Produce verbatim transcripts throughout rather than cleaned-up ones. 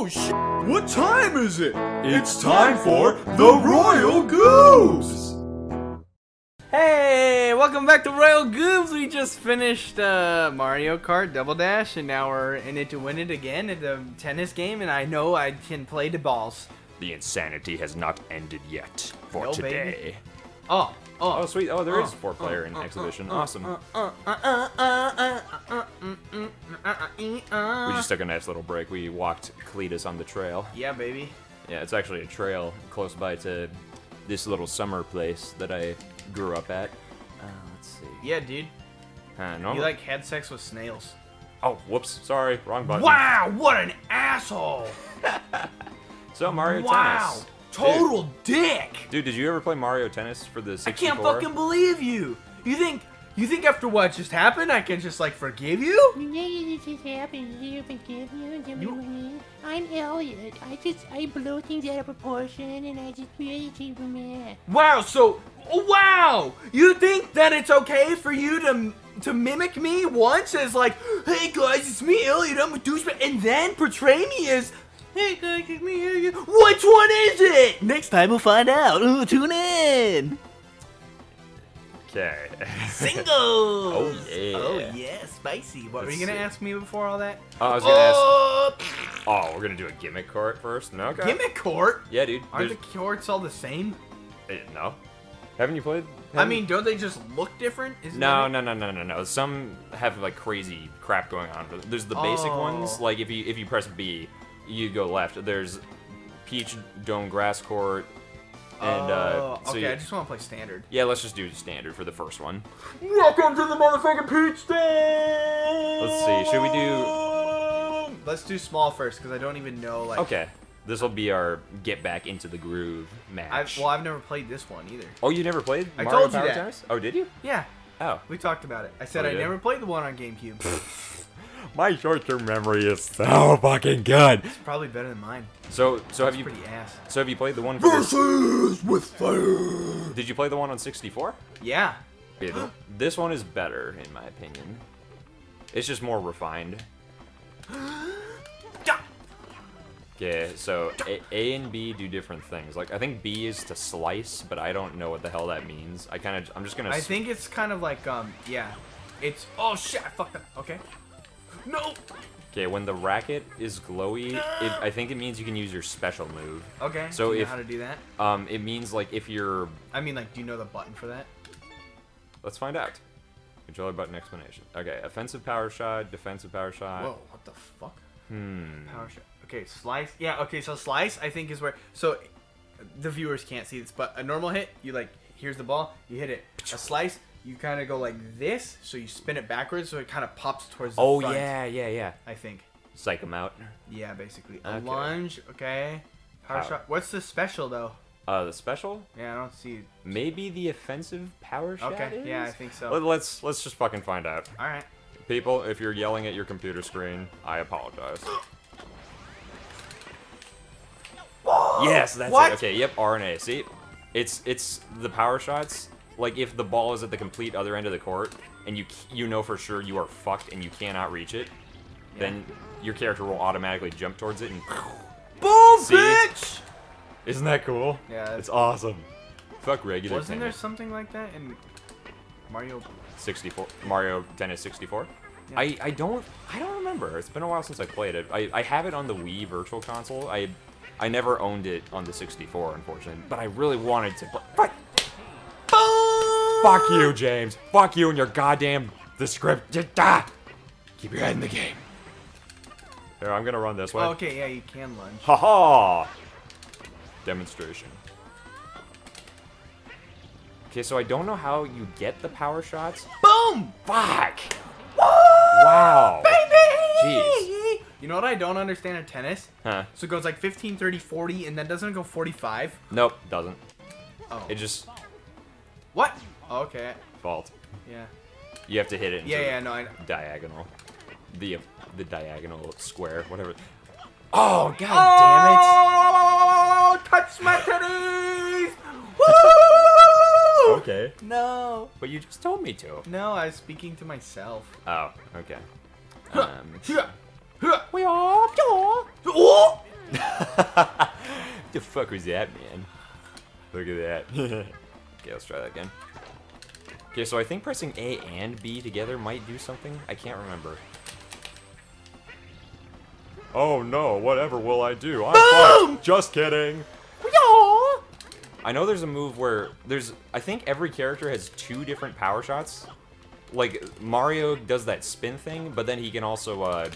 Oh sh! What time is it? It's, it's time, time for the Royal Goobs! Hey! Welcome back to Royal Goobs! We just finished uh, Mario Kart Double Dash and now we're in it to win it again at the tennis game, and I know I can play the balls. The insanity has not ended yet for no, today. Baby. Oh! Oh, oh, sweet. Oh, there uh, is four-player uh, in uh, exhibition. Uh, awesome. Uh, uh, uh, uh, uh, we just took a nice little break. We walked Cletus on the trail. Yeah, baby. Yeah, it's actually a trail close by to this little summer place that I grew up at. Uh, let's see. Yeah, dude. Uh, no. You, like, had sex with snails. Oh, whoops. Sorry. Wrong button. Wow, what an asshole! So, Mario wow. Tennis. Total dude. dick! Dude, did you ever play Mario Tennis for the sixty-four? I can't fucking believe you! You think you think after what just happened, I can just, like, forgive you? You just happened. Do you forgive you? I'm Elliot. I just, I blow things out of proportion, and I just really keep them in. Wow, so, wow! You think that it's okay for you to to mimic me once as, like, hey, guys, it's me, Elliot, I'm a douchebag, and then portray me as... Hey guys, it's me, Elliot. Which one is it? Next time we'll find out. Ooh, tune in. Okay. Singles. Oh yeah. Oh yeah, spicy. What Let's were you see. gonna ask me before all that? Oh, I was gonna oh. ask. Oh, we're gonna do a gimmick court first. No. Okay. Gimmick court? Yeah, dude. Aren't there's... the courts all the same? No. Haven't you played? Haven't I mean, don't they just look different? Isn't no, no, no, no, no, no. Some have like crazy crap going on. There's the basic oh. ones. Like if you if you press B, you go left. There's Peach Dome Grass Court, and uh... So okay, you, I just want to play standard. Yeah, let's just do standard for the first one. Welcome to the motherfucking Peach Dome! Let's see, should we do... Let's do small first, because I don't even know, like... Okay, this will be our get back into the groove match. I've, well, I've never played this one, either. Oh, you never played Mario I told Power you that. Tennis? Oh, did you? Yeah. Oh. We talked about it. I said oh, I did? never played the one on GameCube. My short-term memory is so fucking good. It's probably better than mine. So, so That's have you? Pretty ass. So have you played the one? For Versus with fire. Did you play the one on sixty-four? Yeah. This one is better, in my opinion. It's just more refined. Okay, so A, A and B do different things. Like I think B is to slice, but I don't know what the hell that means. I kind of, I'm just gonna. I think it's kind of like, um, yeah. It's oh shit, I fucked up. Okay. No! Okay, when the racket is glowy, no! it, I think it means you can use your special move. Okay, so do you if, know how to do that? Um, it means, like, if you're... I mean, like, do you know the button for that? Let's find out. Controller button explanation. Okay, offensive power shot, defensive power shot. Whoa, what the fuck? Hmm. Power shot. Okay, slice. Yeah, okay, so slice, I think, is where... So, the viewers can't see this, but a normal hit, you, like, here's the ball, you hit it. A slice... You kind of go like this, so you spin it backwards, so it kind of pops towards the oh, front. Oh, yeah, yeah, yeah. I think. Psych them out. Yeah, basically. Okay. A lunge, okay. Power How? shot. What's the special, though? Uh, the special? Yeah, I don't see. Maybe the offensive power shot Okay, is? yeah, I think so. Let's, let's just fucking find out. All right. People, if you're yelling at your computer screen, I apologize. Yes, that's what? it. Okay, yep, R and A. See? It's, it's the power shots. Like, if the ball is at the complete other end of the court, and you you know for sure you are fucked and you cannot reach it, yeah. then your character will automatically jump towards it and... Boom, see? bitch! Isn't that cool? Yeah. That's it's cool. awesome. Fuck regular Wasn't tennis. there something like that in Mario... sixty-four? Mario Tennis sixty-four? Yeah. I, I don't... I don't remember. It's been a while since I played it. I, I have it on the Wii Virtual Console. I, I never owned it on the sixty-four, unfortunately. But I really wanted to play... But, fuck you, James. Fuck you and your goddamn the script. Keep your head in the game. Here, I'm gonna run this way. Oh, okay, yeah, you can lunge. Ha ha! Demonstration. Okay, so I don't know how you get the power shots. Boom! Fuck! Woo! Wow! Baby! Jeez. You know what I don't understand in tennis? Huh? So it goes like fifteen, thirty, forty, and then doesn't it go forty-five? Nope, doesn't. Oh. It just. What? Oh, okay. Fault. Yeah. You have to hit it. Into yeah, yeah, no, I know. Diagonal. The the diagonal square, whatever. Oh, god oh, damn it! Oh, touch my titties! Woo! Okay. No. But you just told me to. No, I was speaking to myself. Oh, okay. Um. We are. fuck was that, man? Look at that. Okay, let's try that again. Okay, so I think pressing A and B together might do something. I can't remember. Oh no, whatever will I do? I'm fucked. Just kidding. Yaw. I know there's a move where there's, I think every character has two different power shots. Like, Mario does that spin thing, but then he can also, uh...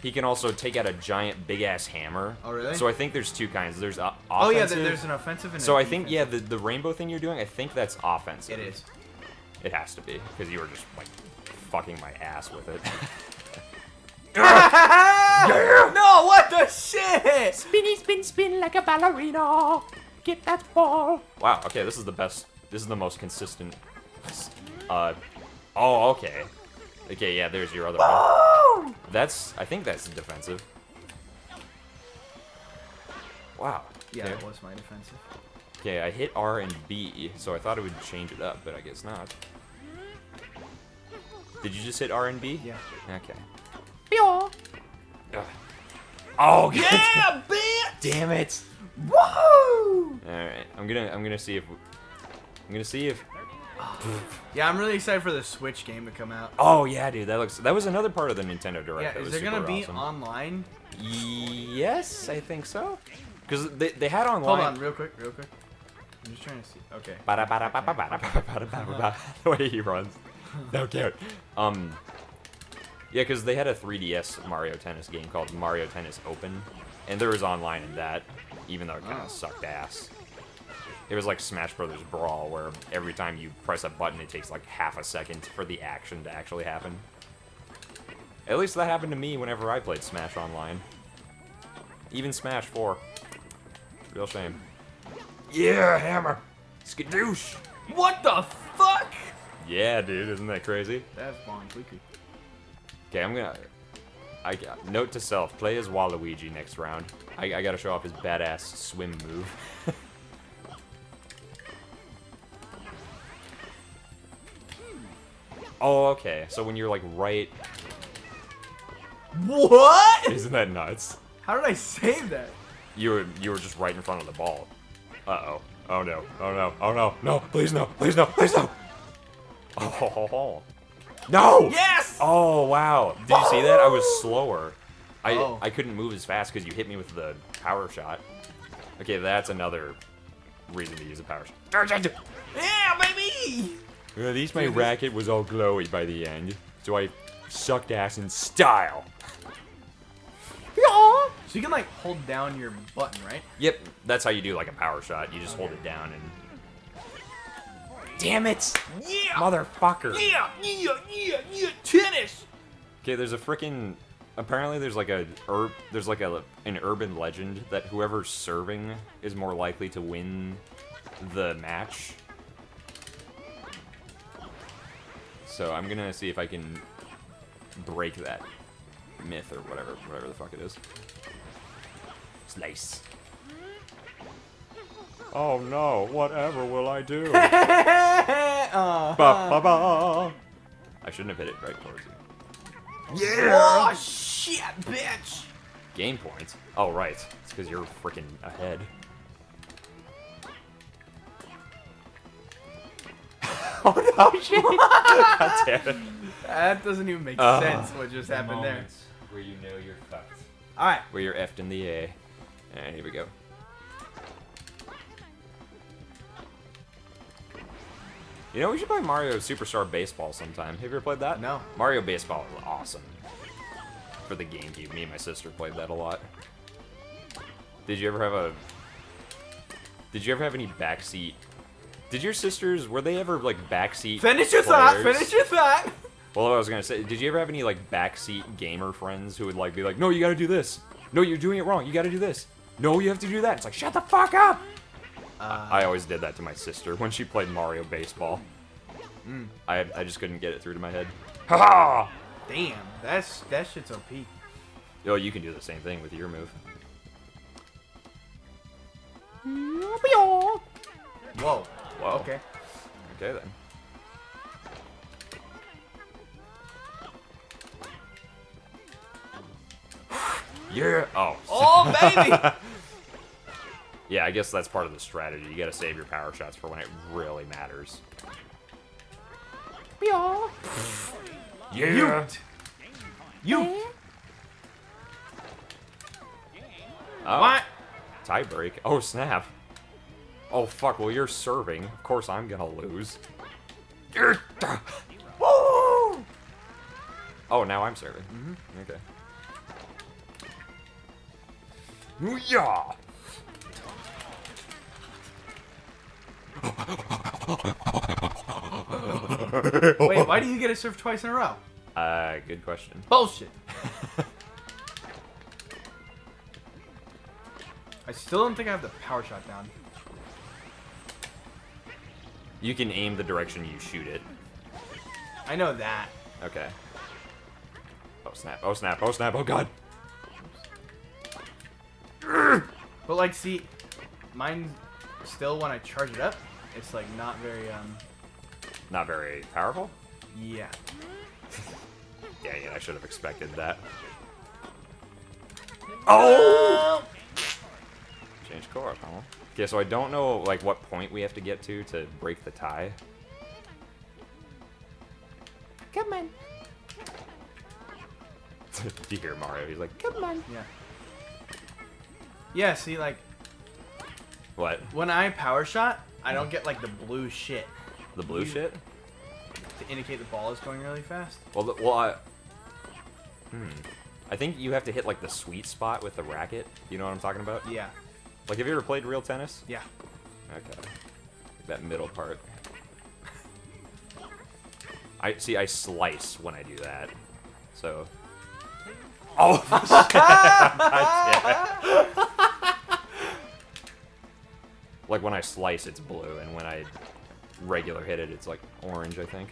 he can also take out a giant, big-ass hammer. Oh, really? So I think there's two kinds. There's uh, offensive. Oh, yeah, there's an offensive and so an I defensive. think, yeah, the, the rainbow thing you're doing, I think that's offensive. It is. It has to be, because you were just, like, fucking my ass with it. Yeah! No, what the shit? Spinny, spin, spin like a ballerina. Get that ball. Wow, okay, this is the best. This is the most consistent... Uh, oh, okay. Okay, yeah, there's your other one. That's, I think that's defensive. Wow. Yeah, okay. That was my defensive. Okay, I hit R and B, so I thought it would change it up, but I guess not. Did you just hit R and B? Yeah. Okay. Pew! Oh, yeah, bitch! Damn it! Woo! Alright, I'm gonna, I'm gonna see if, I'm gonna see if... Yeah, I'm really excited for the Switch game to come out. Oh yeah, dude, that looks. That was another part of the Nintendo Direct. Yeah, that is was there super gonna be awesome. online? Yes, I think so. Because they they had online. Hold on, real quick, real quick. I'm just trying to see. Okay. The way he runs. Don't care. Um. Yeah, because they had a three D S Mario Tennis game called Mario Tennis Open, and there was online in that, even though it kind of oh. sucked ass. It was like Smash Brothers Brawl, where every time you press a button, it takes like half a second for the action to actually happen. At least that happened to me whenever I played Smash Online. Even Smash four. Real shame. Yeah, hammer! Skadoosh! What the fuck?! Yeah, dude, isn't that crazy? That's bonkers. Okay, I'm gonna... I got, note to self, play as Waluigi next round. I, I gotta show off his badass swim move. Oh, okay. So when you're like right... What? Isn't that nuts? How did I save that? You were you were just right in front of the ball. Uh-oh. Oh no. Oh no. Oh no. No, please no. Please no. Please no. Oh. Ho, ho, ho. No! Yes! Oh, wow. Did you see that? I was slower. I oh. I couldn't move as fast cuz you hit me with the power shot. Okay, that's another reason to use a power shot. Yeah, baby. At least my racket was all glowy by the end, so I sucked ass in style. So you can like hold down your button, right? Yep, that's how you do like a power shot. You just okay. hold it down and. Damn it! Yeah! Motherfucker! Yeah! Yeah! Yeah! Yeah! Tennis! Okay, there's a frickin'. Apparently, there's like a ur there's like a an urban legend that whoever's serving is more likely to win the match. So I'm gonna see if I can break that myth or whatever, whatever the fuck it is. Slice. Oh no! Whatever will I do? uh-huh. ba, ba, ba. I shouldn't have hit it right towards you. Yeah! Oh shit, bitch! Game points. Oh right, it's because you're freaking ahead. Oh, no, shit. God damn it. That doesn't even make uh, sense what just the happened there. Where you know you're fucked. Alright. Where you're effed in the A. Alright, here we go. You know, we should play Mario Superstar Baseball sometime. Have you ever played that? No. Mario Baseball is awesome. For the GameCube, me and my sister played that a lot. Did you ever have a... Did you ever have any backseat... Did your sisters, were they ever, like, backseat Finish your thought! Finish your thought! Well, I was gonna say, did you ever have any, like, backseat gamer friends who would, like, be like, no, you gotta do this. No, you're doing it wrong. You gotta do this. No, you have to do that. It's like, shut the fuck up! Uh, I always did that to my sister when she played Mario Baseball. Mm. I, I just couldn't get it through to my head. Ha-ha! Damn, that's, that shit's O P. Yo, you can do the same thing with your move. Whoa. Whoa. Okay. Okay then. Yeah. Oh. Oh baby. Yeah, I guess that's part of the strategy. You gotta save your power shots for when it really matters. Yeah. Yeah. You. Oh. What? Tie break. Oh, snap. Oh, fuck. Well, you're serving. Of course I'm gonna lose. Oh, now I'm serving. Mm-hmm. Okay. Yeah. Wait, why do you get to serve twice in a row? Uh, good question. Bullshit. I still don't think I have the power shot down. You can aim the direction you shoot it. I know that. Okay. Oh snap, oh snap, oh snap, oh god. But like, see, mine still, when I charge it up, it's like not very, um... Not very powerful? Yeah. Yeah, yeah, I should have expected that. Oh! Change course, huh? Okay, so I don't know, like, what point we have to get to to break the tie. Come on. You hear Mario, he's like, come on. Yeah. Yeah, see, like... What? When I power shot, I don't get, like, the blue shit. The blue you, shit? To indicate the ball is going really fast. Well, the, well, I... Hmm. I think you have to hit, like, the sweet spot with the racket. You know what I'm talking about? Yeah. Like, have you ever played real tennis? Yeah. Okay. That middle part. I see, I slice when I do that. So... Oh, shit! God damn it. Like, when I slice, it's blue, and when I regular hit it, it's, like, orange, I think.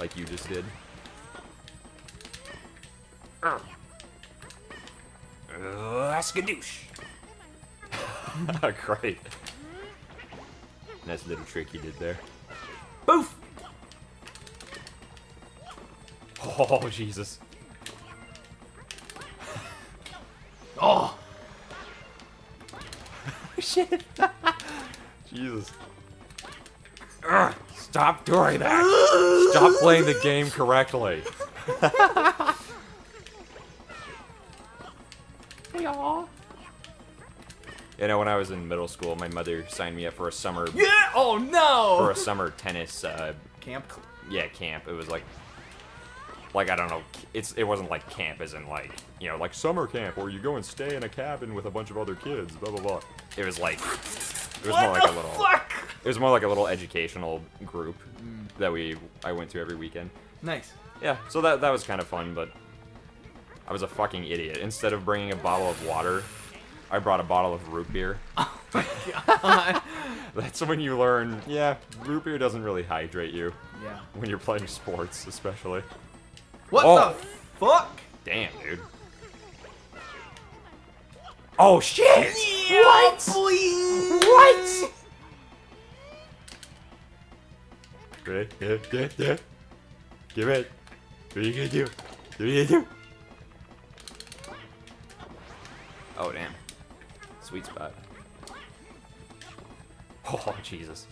Like you just did. Uh, that's gadoosh. Great. Nice little trick you did there. Boof! Oh, Jesus. Oh! Shit. Jesus. Ugh, stop doing that. Stop playing the game correctly. Hey, y'all. You know, when I was in middle school, my mother signed me up for a summer... Yeah! Oh, no! For a summer tennis... Uh, camp? Yeah, camp. It was like... Like, I don't know. It's It wasn't like camp as in like, you know, like summer camp where you go and stay in a cabin with a bunch of other kids, blah, blah, blah. It was like... It was what more like the a little... Fuck? It was more like a little educational group mm. that we I went to every weekend. Nice. Yeah, so that, that was kind of fun, but... I was a fucking idiot. Instead of bringing a bottle of water... I brought a bottle of root beer. Oh my god. That's when you learn, yeah, root beer doesn't really hydrate you. Yeah. When you're playing sports, especially. What oh. the fuck? Damn, dude. Oh shit! Yeah, what? Please. What? Good, good, good, good. Give it. What are you gonna do? What are you gonna do? Oh, damn. Sweet spot. Oh, Jesus.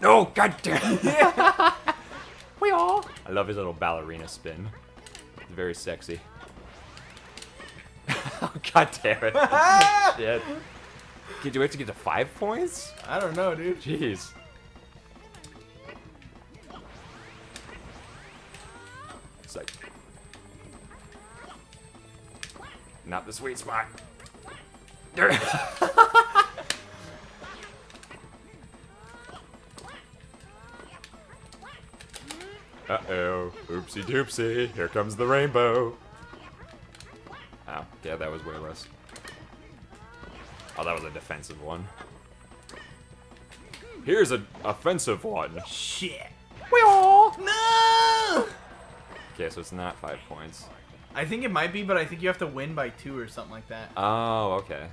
No, god damn it. We all. I love his little ballerina spin. It's very sexy. Oh, god damn it. Shit. Okay, do we have to get to five points? I don't know, dude. Jeez. It's like... Not the sweet spot. Uh-oh. Oopsie doopsie. Here comes the rainbow. Oh, yeah, that was way less. Oh, that was a defensive one. Here's an offensive one. Shit. We all no. Okay, so it's not five points. I think it might be, but I think you have to win by two or something like that. Oh, okay.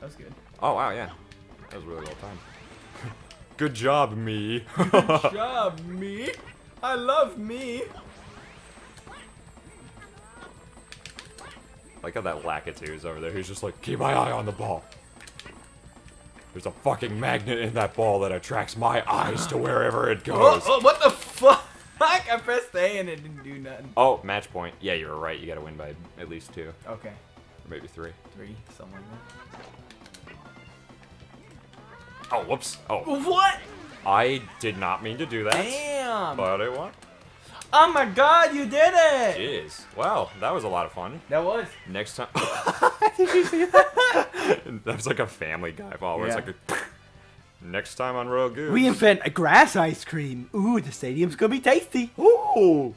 That was good. Oh, wow, yeah. That was really well timed. Good job, me. Good job, me. I love me. Like how that Lakitu is over there. He's just like, keep my eye on the ball. There's a fucking magnet in that ball that attracts my eyes to wherever it goes. Oh, oh, what the fuck? I pressed A and it didn't do nothing. Oh, match point. Yeah, you were right. You gotta win by at least two. Okay. Or maybe three. Three, something like that. Oh, whoops. Oh. What? I did not mean to do that. Damn. But I won. Oh my god, you did it! Jeez. Wow, that was a lot of fun. That was. Next time. Did you see that? That was like a Family Guy ball where yeah. it's like a... Next time on Royal Goobs. We invent a grass ice cream. Ooh, the stadium's gonna be tasty. Ooh!